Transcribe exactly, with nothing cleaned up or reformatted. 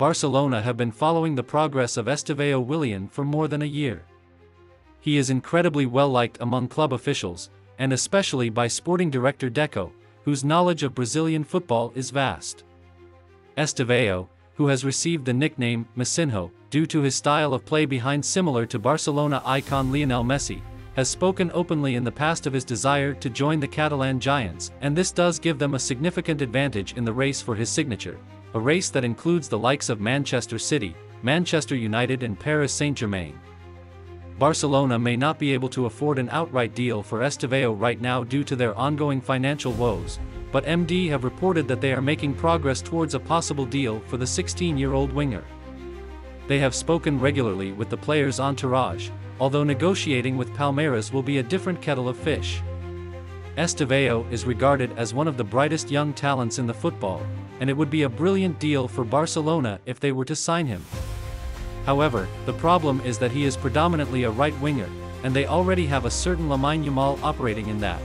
Barcelona have been following the progress of Estevão Willian for more than a year. He is incredibly well-liked among club officials, and especially by sporting director Deco, whose knowledge of Brazilian football is vast. Estevão, who has received the nickname Messinho due to his style of play behind similar to Barcelona icon Lionel Messi, has spoken openly in the past of his desire to join the Catalan giants, and this does give them a significant advantage in the race for his signature, a race that includes the likes of Manchester City, Manchester United and Paris Saint-Germain. Barcelona may not be able to afford an outright deal for Estevão right now due to their ongoing financial woes, but M D have reported that they are making progress towards a possible deal for the sixteen-year-old winger. They have spoken regularly with the player's entourage, although negotiating with Palmeiras will be a different kettle of fish. Estevão is regarded as one of the brightest young talents in the football, and it would be a brilliant deal for Barcelona if they were to sign him. However, the problem is that he is predominantly a right winger, and they already have a certain Lamine Yamal operating in that.